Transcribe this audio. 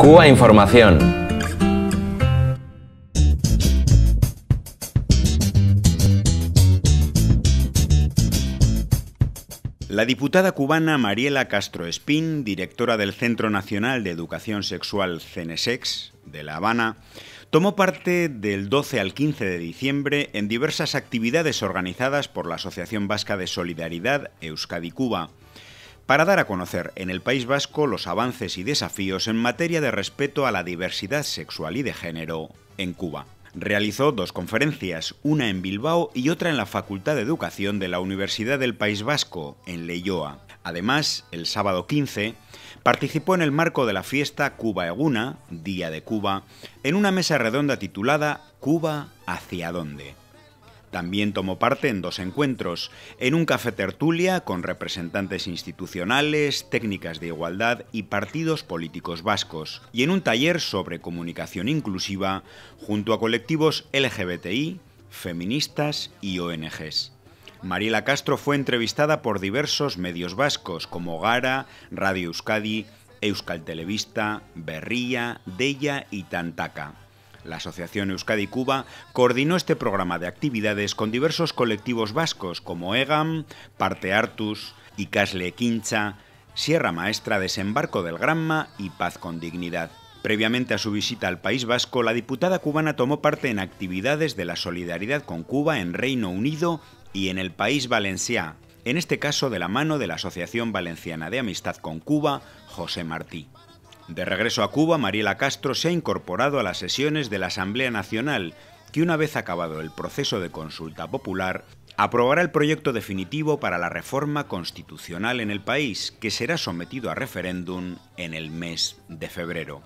Cuba Información. La diputada cubana Mariela Castro Espín, directora del Centro Nacional de Educación Sexual CENESEX de La Habana, tomó parte del 12 al 15 de diciembre en diversas actividades organizadas por la Asociación Vasca de Solidaridad Euskadi-Cuba para dar a conocer en el País Vasco los avances y desafíos en materia de respeto a la diversidad sexual y de género en Cuba. Realizó dos conferencias, una en Bilbao y otra en la Facultad de Educación de la Universidad del País Vasco, en Leioa. Además, el sábado 15, participó en el marco de la fiesta Cuba Eguna, Día de Cuba, en una mesa redonda titulada «Cuba, ¿hacia dónde?». También tomó parte en dos encuentros, en un café tertulia con representantes institucionales, técnicas de igualdad y partidos políticos vascos, y en un taller sobre comunicación inclusiva junto a colectivos LGBTI, feministas y ONGs. Mariela Castro fue entrevistada por diversos medios vascos como Gara, Radio Euskadi, Euskal Telebista, Berría, Deia y Tantaka. La Asociación Euskadi-Cuba coordinó este programa de actividades con diversos colectivos vascos como EGAM, Parte Artus y Caslequincha, Sierra Maestra, Desembarco del Granma y Paz con Dignidad. Previamente a su visita al País Vasco, la diputada cubana tomó parte en actividades de la solidaridad con Cuba en Reino Unido y en el País Valenciá, en este caso de la mano de la Asociación Valenciana de Amistad con Cuba, José Martí. De regreso a Cuba, Mariela Castro se ha incorporado a las sesiones de la Asamblea Nacional, que una vez acabado el proceso de consulta popular, aprobará el proyecto definitivo para la reforma constitucional en el país, que será sometido a referéndum en el mes de febrero.